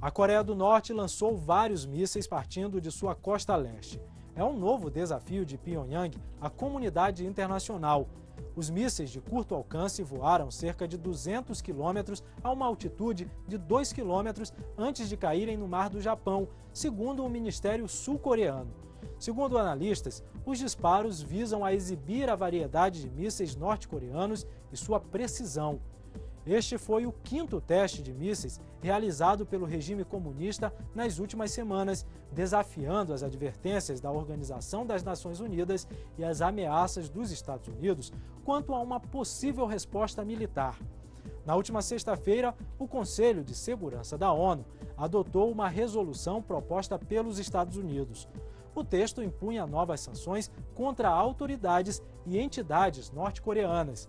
A Coreia do Norte lançou vários mísseis partindo de sua costa leste. É um novo desafio de Pyongyang à comunidade internacional. Os mísseis de curto alcance voaram cerca de 200 quilômetros a uma altitude de 2 quilômetros antes de caírem no mar do Japão, segundo o Ministério Sul-Coreano. Segundo analistas, os disparos visam a exibir a variedade de mísseis norte-coreanos e sua precisão. Este foi o quinto teste de mísseis realizado pelo regime comunista nas últimas semanas, desafiando as advertências da Organização das Nações Unidas e as ameaças dos Estados Unidos quanto a uma possível resposta militar. Na última sexta-feira, o Conselho de Segurança da ONU adotou uma resolução proposta pelos Estados Unidos. O texto impunha novas sanções contra autoridades e entidades norte-coreanas.